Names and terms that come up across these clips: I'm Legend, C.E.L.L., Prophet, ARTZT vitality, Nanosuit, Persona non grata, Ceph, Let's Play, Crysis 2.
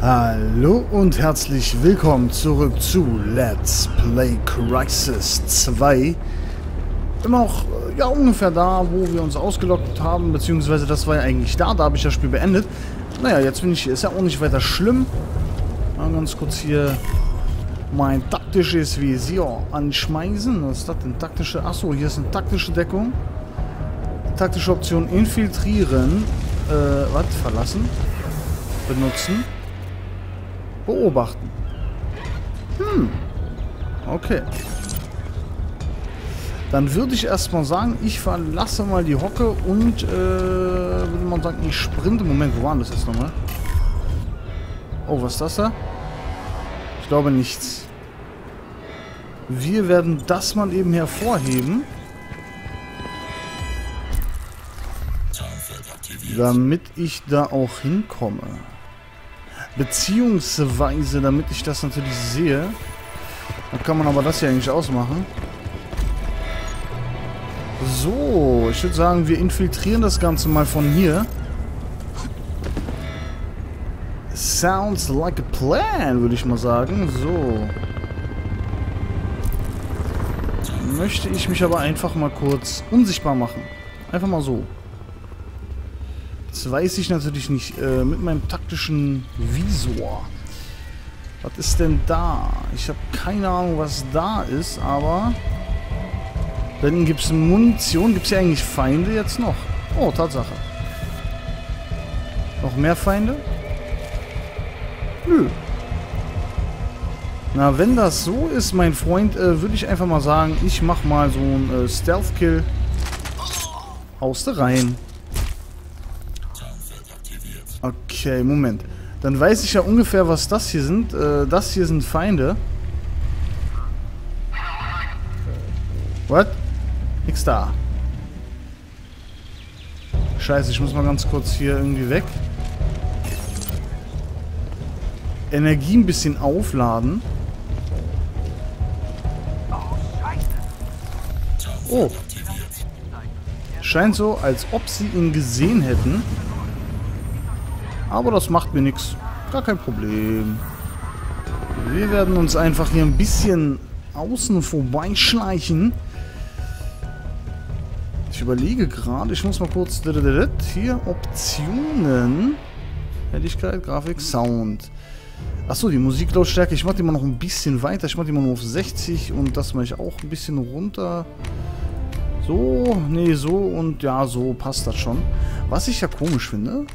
Hallo und herzlich willkommen zurück zu Let's Play Crysis 2. Immer noch, ja, ungefähr da, wo wir uns ausgelockt haben, beziehungsweise das war ja eigentlich da habe ich das Spiel beendet. Naja, jetzt bin ich, ist ja auch nicht weiter schlimm. Mal ganz kurz hier mein taktisches Visier anschmeißen. Was ist das denn? Taktische, achso, hier ist eine taktische Deckung. Taktische Option infiltrieren. Was? Verlassen. Benutzen. Beobachten. Hm. Okay. Dann würde ich erstmal sagen, ich verlasse mal die Hocke und würde man sagen, ich sprinte. Moment, wo war das jetzt nochmal? Oh, was ist das da? Ich glaube nichts. Wir werden das mal eben hervorheben. Damit ich da auch hinkomme. Beziehungsweise, damit ich das natürlich sehe. Dann kann man aber das hier eigentlich ausmachen. So, ich würde sagen, wir infiltrieren das Ganze mal von hier. Sounds like a plan, würde ich mal sagen. So. Möchte ich mich aber einfach mal kurz unsichtbar machen. Einfach mal so. Das weiß ich natürlich nicht. Mit meinem taktischen Visor. Was ist denn da? Ich habe keine Ahnung, was da ist, aber... Dann gibt es Munition. Gibt es hier eigentlich Feinde jetzt noch? Oh, Tatsache. Noch mehr Feinde? Nö. Na, wenn das so ist, mein Freund, würde ich einfach mal sagen, ich mache mal so einen Stealth-Kill. Haust da rein. Okay, Moment. Dann weiß ich ja ungefähr, was das hier sind. Das hier sind Feinde. What? Nix da. Scheiße, ich muss mal ganz kurz hier irgendwie weg. Energie ein bisschen aufladen. Oh. Scheint so, als ob sie ihn gesehen hätten. Aber das macht mir nichts. Gar kein Problem. Wir werden uns einfach hier ein bisschen außen vorbeischleichen. Ich überlege gerade, ich muss mal kurz... Hier, Optionen. Helligkeit, Grafik, Sound. Achso, die Musiklautstärke. Ich mache die mal noch ein bisschen weiter. Ich mache die mal nur auf 60 und das mache ich auch ein bisschen runter. So, nee, so und ja, so passt das schon. Was ich ja komisch finde,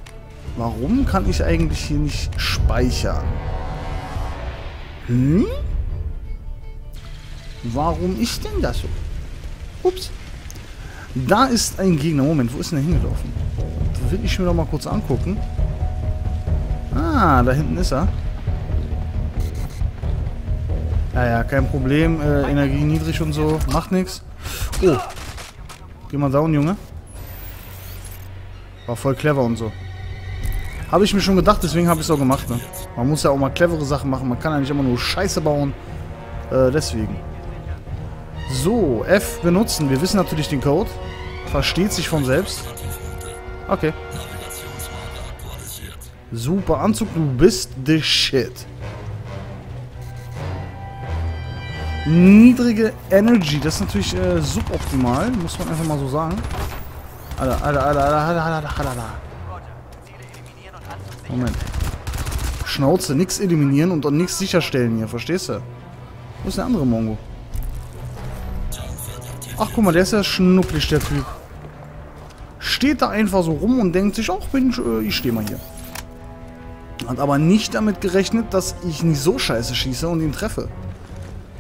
warum kann ich eigentlich hier nicht speichern? Hm? Warum ist denn das so? Ups. Da ist ein Gegner. Moment, wo ist denn der hingelaufen? Will ich mir doch mal kurz angucken. Ah, da hinten ist er. Naja, kein Problem. Energie niedrig und so. Macht nichts. Oh. Geh mal down, Junge. War voll clever und so. Habe ich mir schon gedacht, deswegen habe ich es auch gemacht. Ne? Man muss ja auch mal clevere Sachen machen. Man kann ja nicht immer nur Scheiße bauen. Deswegen. So, F benutzen. Wir wissen natürlich den Code. Versteht sich von selbst. Okay. Super Anzug, du bist the shit. Niedrige Energy, das ist natürlich suboptimal, muss man einfach mal so sagen. Moment. Schnauze, nichts eliminieren und nichts sicherstellen hier, verstehst du? Wo ist der andere Mongo? Ach guck mal, der ist ja schnucklig, der Typ. Steht da einfach so rum und denkt sich, ach Mensch, ich stehe mal hier. Hat aber nicht damit gerechnet, dass ich nicht so scheiße schieße und ihn treffe.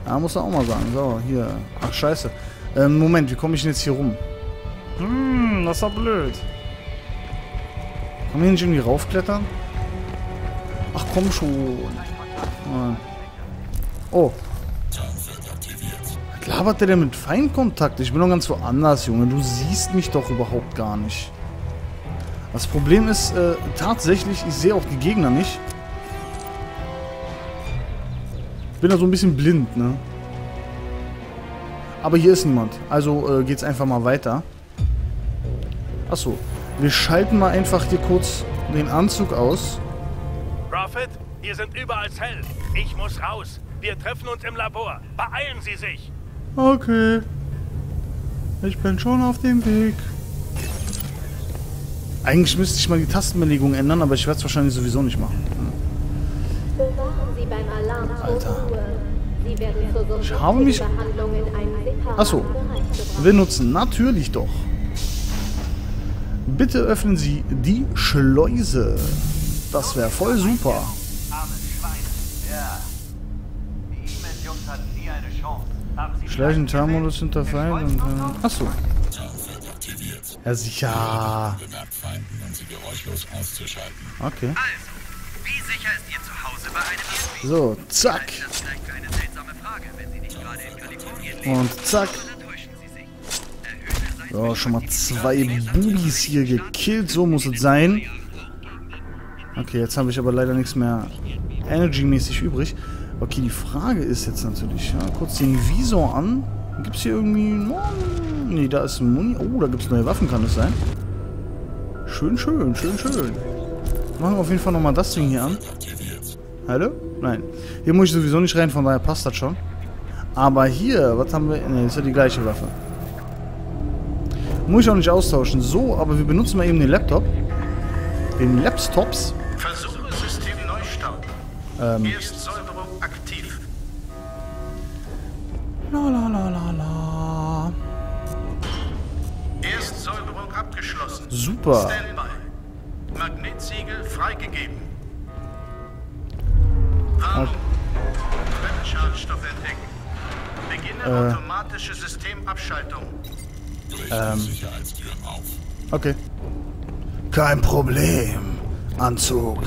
Ja, muss er auch mal sagen. So, hier. Ach, scheiße. Moment, wie komme ich denn jetzt hier rum? Hm, das ist ja blöd. Kann man hier nicht irgendwie raufklettern? Ach, komm schon. Oh. Was labert der denn mit Feindkontakt? Ich bin doch ganz woanders, Junge. Du siehst mich doch überhaupt gar nicht. Das Problem ist, tatsächlich, ich sehe auch die Gegner nicht. Bin da so ein bisschen blind, ne? Aber hier ist niemand. Also geht's einfach mal weiter. Achso. Wir schalten mal einfach hier kurz den Anzug aus. Prophet, Hier sind überall Zellen. Ich muss raus. Wir treffen uns im Labor. Beeilen Sie sich. Okay. Ich bin schon auf dem Weg. Eigentlich müsste ich mal die Tastenbelegung ändern, aber ich werde es wahrscheinlich sowieso nicht machen. Bewahren Sie beim Alarm Ruhe. Sie werden zur Behandlung in einen separaten Achso. Wir nutzen natürlich doch. Bitte öffnen Sie die Schleuse. Das wäre voll super. Schleichentermodus hinterfallen und achso. Ja, sicher. Okay. So, zack. Und zack. So, schon mal zwei Bubis hier gekillt. So muss es sein. Okay, jetzt habe ich aber leider nichts mehr energy-mäßig übrig. Okay, die Frage ist jetzt natürlich, ja, kurz den Visor an. Gibt es hier irgendwie... Oh, nee, da ist ein Muni. Oh, da gibt es neue Waffen, kann das sein? Schön, schön, schön, schön. Machen wir auf jeden Fall nochmal das Ding hier an. Hallo? Nein. Hier muss ich sowieso nicht rein, von daher passt das schon. Aber hier, was haben wir... Ne, ist ja die gleiche Waffe. Muss ich auch nicht austauschen. So, aber wir benutzen mal eben den Laptop. Den Laptops. Versuche System Neustart. Erstsäuberung aktiv. La la la la la. Erstsäuberung abgeschlossen. Super. Standby. Magnetziegel freigegeben. Warnung. Bremsschadstoffe entdecken. Beginne automatische Systemabschaltung. Sicherheitstüren auf. Okay. Kein Problem. Anzug.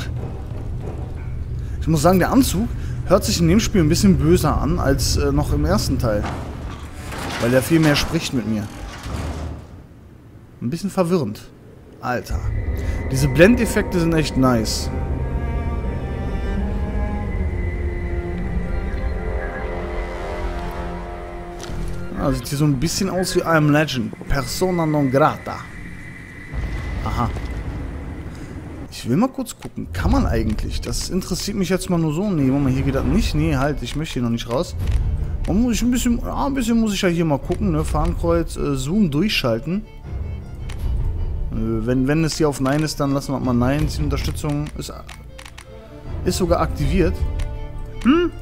Ich muss sagen, der Anzug hört sich in dem Spiel ein bisschen böser an als noch im ersten Teil. Weil er viel mehr spricht mit mir. Ein bisschen verwirrend. Alter. Diese Blendeffekte sind echt nice. Ja, sieht hier so ein bisschen aus wie I'm Legend. Persona non grata. Aha. Ich will mal kurz gucken. Kann man eigentlich? Das interessiert mich jetzt mal nur so. Nee, Moment, hier geht das nicht. Nee, halt, ich möchte hier noch nicht raus. Man muss ich ein bisschen... Ja, ein bisschen muss ich ja hier mal gucken, ne? Fahnenkreuz, Zoom durchschalten. Wenn es hier auf Nein ist, dann lassen wir mal Nein. Zielunterstützung ist sogar aktiviert. Hm?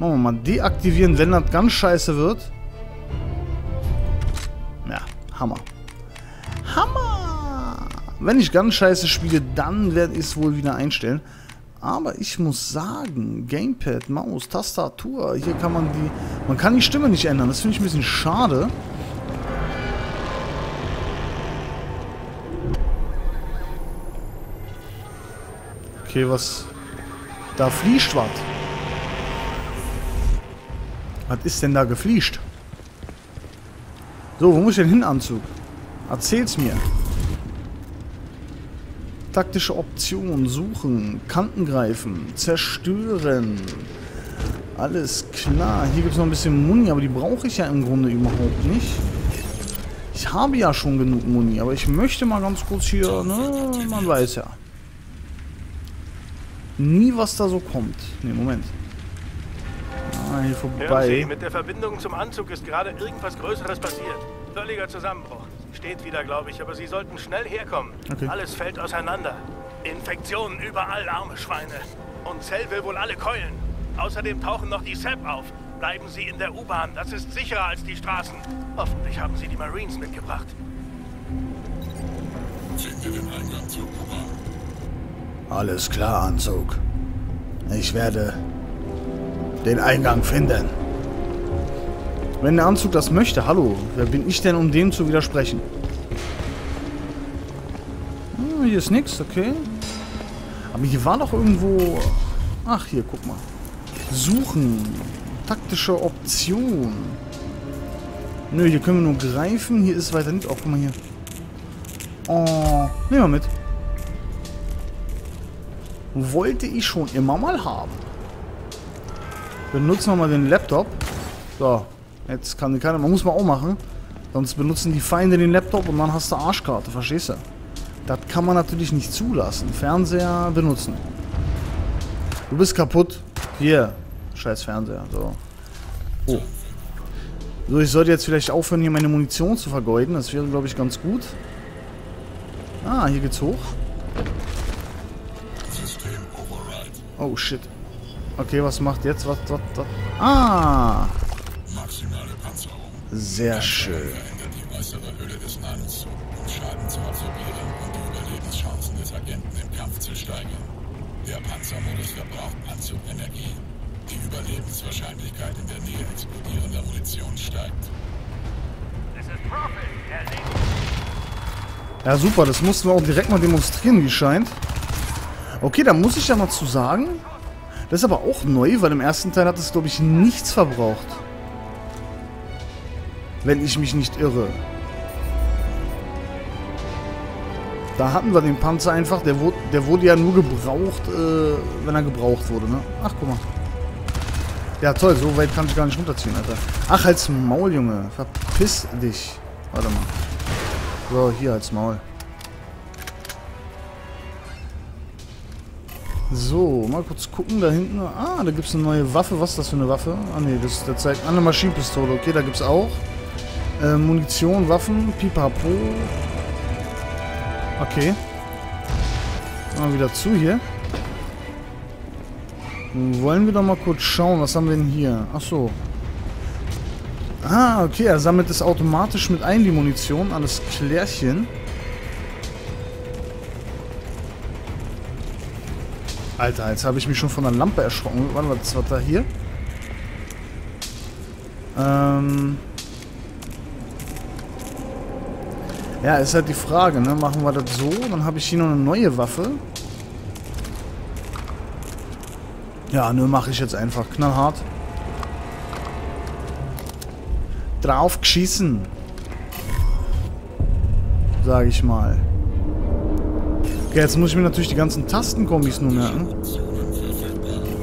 Machen wir mal deaktivieren, wenn das ganz scheiße wird. Ja, Hammer. Hammer! Wenn ich ganz scheiße spiele, dann werde ich es wohl wieder einstellen. Aber ich muss sagen, Gamepad, Maus, Tastatur, hier kann man die... Man kann die Stimme nicht ändern, das finde ich ein bisschen schade. Okay, was... Da fliegt was. Was ist denn da gefliegt? So, wo muss ich denn hin, Anzug? Erzähl's mir. Taktische Optionen, suchen, Kanten greifen, zerstören. Alles klar. Hier gibt es noch ein bisschen Muni, aber die brauche ich ja im Grunde überhaupt nicht. Ich habe ja schon genug Muni, aber ich möchte mal ganz kurz hier, ne, man weiß ja. Nie, was da so kommt. Ne, Moment. Ah, hier vorbei. Hören Sie, mit der Verbindung zum Anzug ist gerade irgendwas Größeres passiert. Völliger Zusammenbruch. Steht wieder, glaube ich, aber Sie sollten schnell herkommen. Okay. Alles fällt auseinander. Infektionen überall, arme Schweine. Und Cell will wohl alle keulen. Außerdem tauchen noch die Ceph auf. Bleiben Sie in der U-Bahn, das ist sicherer als die Straßen. Hoffentlich haben Sie die Marines mitgebracht. Finde den Eingang zur U-Bahn. Alles klar, Anzug. Ich werde den Eingang finden. Wenn der Anzug das möchte, hallo, wer bin ich denn, um dem zu widersprechen? Hm, hier ist nichts, okay. Aber hier war doch irgendwo... Ach, hier, guck mal. Suchen. Taktische Option. Nö, hier können wir nur greifen. Hier ist weiter nicht. Oh, guck mal hier. Oh, nehmen wir mit. Wollte ich schon immer mal haben. Benutzen wir mal den Laptop. So. Jetzt kann keiner, man muss mal auch machen, sonst benutzen die Feinde den Laptop und dann hast du Arschkarte, verstehst du? Das kann man natürlich nicht zulassen. Fernseher benutzen. Du bist kaputt. Hier. Scheiß Fernseher. So. Oh. So, ich sollte jetzt vielleicht aufhören, hier meine Munition zu vergeuden. Das wäre, glaube ich, ganz gut. Ah, hier geht's hoch. Oh, shit. Okay, was macht jetzt? Was? Ah! Sehr schön. Der Panzermodus verbraucht Panzerenergie. Die Überlebenswahrscheinlichkeit in der Nähe explodierender Munition steigt. Ja, super. Das mussten wir auch direkt mal demonstrieren, wie scheint. Okay, da muss ich ja mal zu sagen. Das ist aber auch neu, weil im ersten Teil hat es, glaube ich, nichts verbraucht. Wenn ich mich nicht irre. Da hatten wir den Panzer einfach, der wurde ja nur gebraucht, wenn er gebraucht wurde, ne? Ach, guck mal. Ja, toll, so weit kann ich gar nicht runterziehen, Alter. Ach, halt's Maul, Junge. Verpiss dich. Warte mal. So, hier, halt's Maul. So, mal kurz gucken, da hinten. Ah, da gibt's eine neue Waffe. Was ist das für eine Waffe? Ah, ne, das zeigt eine Maschinenpistole. Okay, da gibt's auch. Munition, Waffen, Pipapo. Okay. Mal wieder zu hier. Wollen wir doch mal kurz schauen, was haben wir denn hier? Ach so. Ah, okay, er sammelt es automatisch mit ein, die Munition. Alles klärchen. Alter, jetzt habe ich mich schon von der Lampe erschrocken. Warte mal, was war da hier? Ja, ist halt die Frage, ne? Machen wir das so? Dann habe ich hier noch eine neue Waffe. Ja, ne, mache ich jetzt einfach. Knallhart. Drauf schießen. Sage ich mal. Okay, jetzt muss ich mir natürlich die ganzen Tastenkombis nur merken.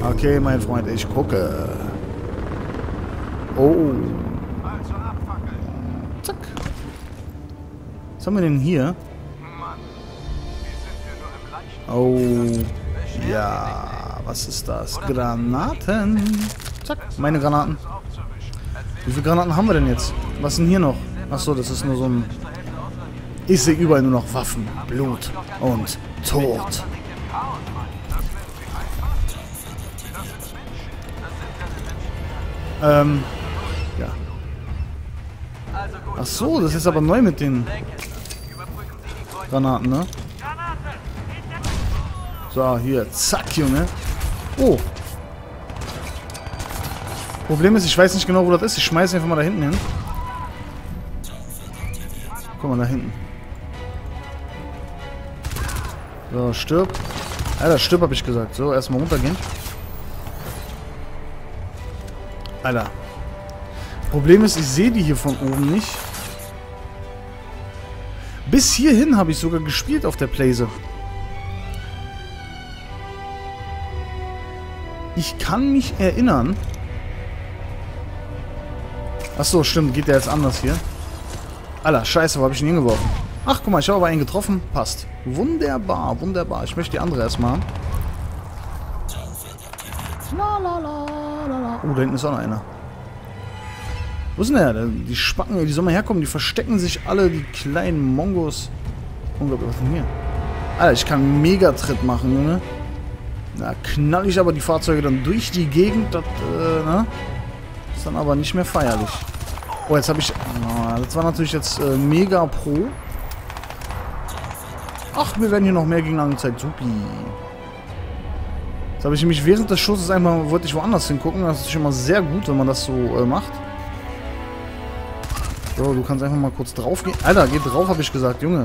Okay, mein Freund, ich gucke. Oh. Zack. Was haben wir denn hier? Oh, ja, was ist das? Granaten. Zack, meine Granaten. Wie viele Granaten haben wir denn jetzt? Was sind hier noch? Achso, das ist nur so ein... Ich sehe überall nur noch Waffen, Blut und Tod. Ja. Ach so, das ist aber neu mit den... Granaten, ne? So, hier. Zack, Junge. Oh. Problem ist, ich weiß nicht genau, wo das ist. Ich schmeiße einfach mal da hinten hin. Guck mal, da hinten. So, stirb. Alter, stirb, hab ich gesagt. So, erstmal runtergehen. Alter. Problem ist, ich sehe die hier von oben nicht. Bis hierhin habe ich sogar gespielt auf der Playse. Ich kann mich erinnern. Achso, stimmt. Geht der jetzt anders hier? Alter, scheiße. Wo habe ich ihn hingeworfen? Ach, guck mal. Ich habe aber einen getroffen. Passt. Wunderbar, wunderbar. Ich möchte die andere erstmal haben. La, la, la, la, la. Oh, da hinten ist auch noch einer. Wo sind denn der? Die Spacken, die sollen mal herkommen, die verstecken sich alle, die kleinen Mongos. Unglaublich, was ist denn hier? Alter, ich kann einen Megatritt machen, Junge. Da knall ich aber die Fahrzeuge dann durch die Gegend. Das, ne? Ist dann aber nicht mehr feierlich. Oh, jetzt habe ich... Oh, das war natürlich jetzt mega pro. Ach, wir werden hier noch mehr gegen angezeigt. Supi. Jetzt habe ich nämlich während des Schusses einmal... Wollte ich woanders hingucken. Das ist schon mal sehr gut, wenn man das so macht. So, du kannst einfach mal kurz drauf gehen. Alter, geh drauf, habe ich gesagt, Junge.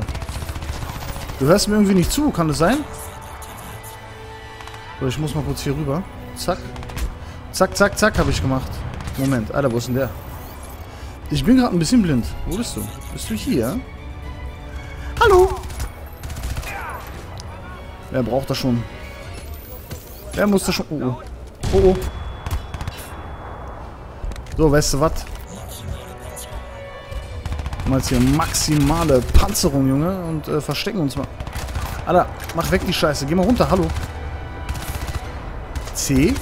Du hörst mir irgendwie nicht zu, kann das sein? So, ich muss mal kurz hier rüber. Zack. Zack, zack, zack, habe ich gemacht. Moment, Alter, wo ist denn der? Ich bin gerade ein bisschen blind. Wo bist du? Bist du hier? Hallo? Wer braucht das schon? Wer muss das schon? Oh, oh. Oh, oh. So, weißt du was? Mal jetzt hier maximale Panzerung, Junge. Und verstecken uns mal. Alter, mach weg die Scheiße. Geh mal runter, hallo. C.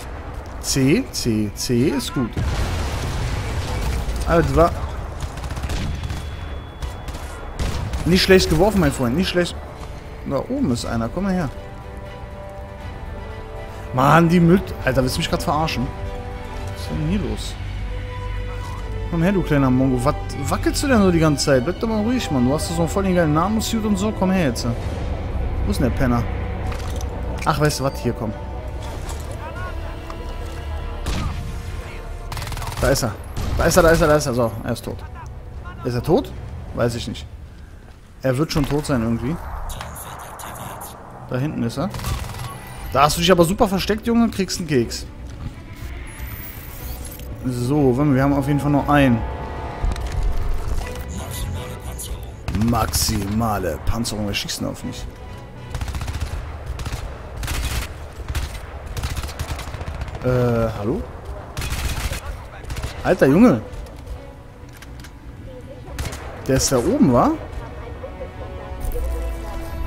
C, C, C ist gut. Alter, das war... Nicht schlecht geworfen, mein Freund. Nicht schlecht. Da oben ist einer. Komm mal her. Mann, die Müll... Alter, willst du mich gerade verarschen? Was ist denn hier los? Komm her, du kleiner Mongo. Was wackelst du denn so die ganze Zeit? Bleib doch mal ruhig, Mann. Du hast so einen voll den geilen Nanosuit und so. Komm her jetzt. Wo ist denn der Penner? Ach, weißt du was? Hier, komm. Da ist er. Da ist er, da ist er, da ist er. So, er ist tot. Ist er tot? Weiß ich nicht. Er wird schon tot sein irgendwie. Da hinten ist er. Da hast du dich aber super versteckt, Junge, und kriegst einen Keks. So, wir haben auf jeden Fall noch einen. Maximale Panzerung. Wir schießen auf mich. Hallo? Alter, Junge. Der ist da oben, wa?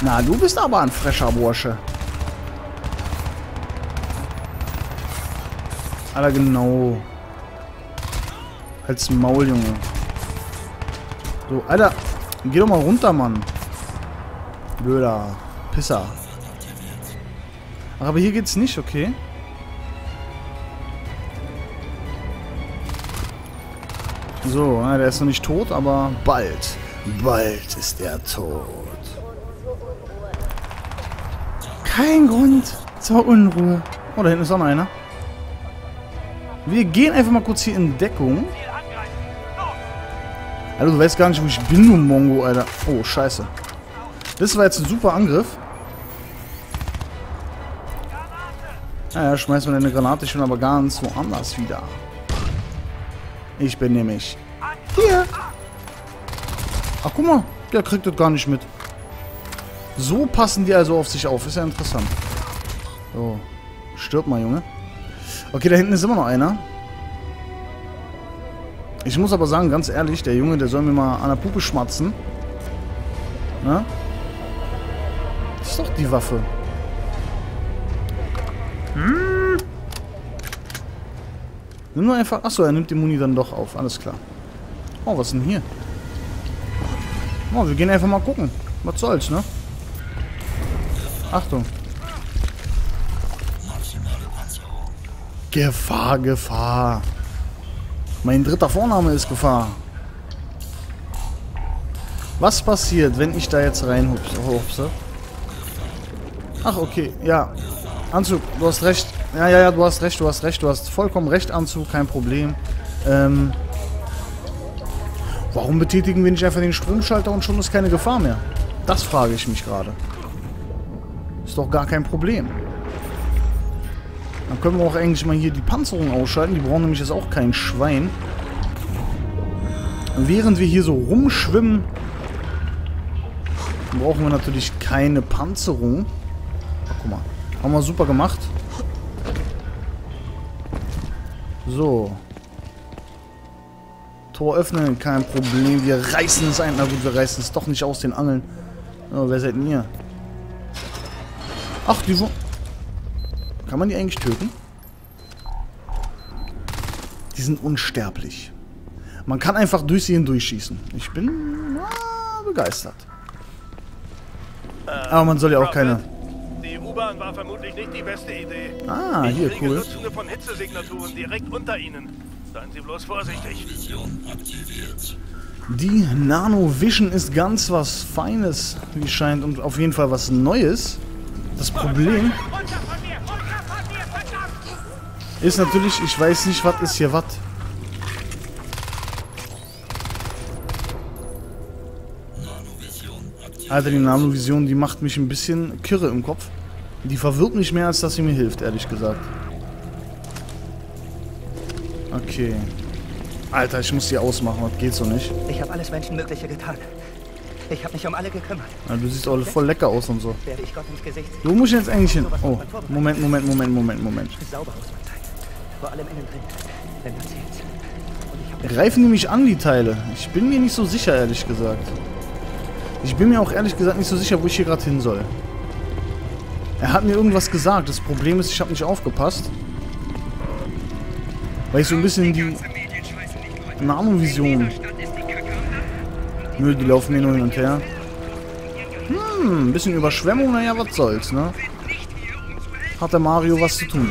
Na, du bist aber ein frescher Bursche. Alter, genau. Halt's Maul, Junge. So, Alter. Geh doch mal runter, Mann. Blöder. Pisser. Ach, aber hier geht's nicht, okay. So, der ist noch nicht tot, aber bald. Bald ist er tot. Kein Grund zur Unruhe. Oh, da hinten ist auch noch einer. Wir gehen einfach mal kurz hier in Deckung. Alter, du weißt gar nicht, wo ich bin, du Mongo, Alter. Oh, scheiße. Das war jetzt ein super Angriff. Naja, schmeiß mal deine Granate schon, aber ganz woanders wieder. Ich bin nämlich hier. Ach, guck mal. Der kriegt das gar nicht mit. So passen die also auf sich auf. Ist ja interessant. So. Stirb mal, Junge. Okay, da hinten ist immer noch einer. Ich muss aber sagen, ganz ehrlich, der Junge, der soll mir mal an der Puppe schmatzen. Ne? Das ist doch die Waffe. Hm? Nimm nur einfach... Achso, er nimmt die Muni dann doch auf. Alles klar. Oh, was ist denn hier? Oh, wir gehen einfach mal gucken. Was soll's, ne? Achtung. Gefahr, Gefahr. Mein dritter Vorname ist Gefahr. Was passiert, wenn ich da jetzt reinhupse? Ach, okay. Ja. Anzug, du hast recht. Ja, ja, ja, du hast recht, du hast recht, du hast vollkommen recht, Anzug, kein Problem. Warum betätigen wir nicht einfach den Sprungschalter und schon ist keine Gefahr mehr? Das frage ich mich gerade. Ist doch gar kein Problem. Dann können wir auch eigentlich mal hier die Panzerung ausschalten, die brauchen nämlich jetzt auch kein Schwein. Und während wir hier so rumschwimmen, brauchen wir natürlich keine Panzerung. Ach, guck mal, haben wir super gemacht. So. Tor öffnen, kein Problem. Wir reißen es ein. Na gut, wir reißen es doch nicht aus den Angeln. Oh, wer seid denn ihr? Ach, die... Kann man die eigentlich töten? Die sind unsterblich. Man kann einfach durch sie hindurchschießen. Ich bin begeistert. Aber man soll ja auch keine... War vermutlich nicht die beste Idee. Ah, hier, cool. Dutzende von Hitzesignaturen direkt unter Ihnen. Seien Sie bloß vorsichtig. Die Nano-Vision ist ganz was Feines, wie scheint, und auf jeden Fall was Neues. Das Problem ist natürlich, ich weiß nicht, was ist hier was. Alter, die Nano-Vision, die macht mich ein bisschen kirre im Kopf. Die verwirrt mich mehr, als dass sie mir hilft, ehrlich gesagt. Okay. Alter, ich muss die ausmachen, das geht so nicht. Ich habe alles Menschenmögliche getan. Ich habe mich um alle gekümmert. Ja, du siehst auch voll lecker aus und so. Werde ich Gott ins Gesicht. Wo muss ich jetzt eigentlich hin? Oh, Moment, Moment, Moment, Moment, Moment. Greifen die mich an, die Teile? Ich bin mir nicht so sicher, ehrlich gesagt. Ich bin mir auch ehrlich gesagt nicht so sicher, wo ich hier gerade hin soll. Er hat mir irgendwas gesagt. Das Problem ist, ich habe nicht aufgepasst. Weil ich so ein bisschen die Nanovision. Nö, die laufen mir nur hin und her. Ein bisschen Überschwemmung, naja, was soll's, ne? Hat der Mario was zu tun.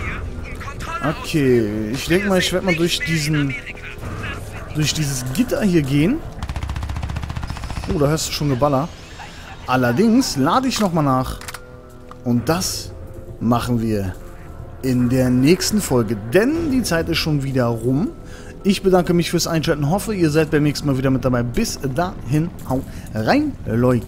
Okay, ich denke mal, ich werde mal durch dieses Gitter hier gehen. Oh, da hörst du schon Geballer. Allerdings lade ich nochmal nach. Und das machen wir in der nächsten Folge. Denn die Zeit ist schon wieder rum. Ich bedanke mich fürs Einschalten. Hoffe, ihr seid beim nächsten Mal wieder mit dabei. Bis dahin, haut rein, Leute.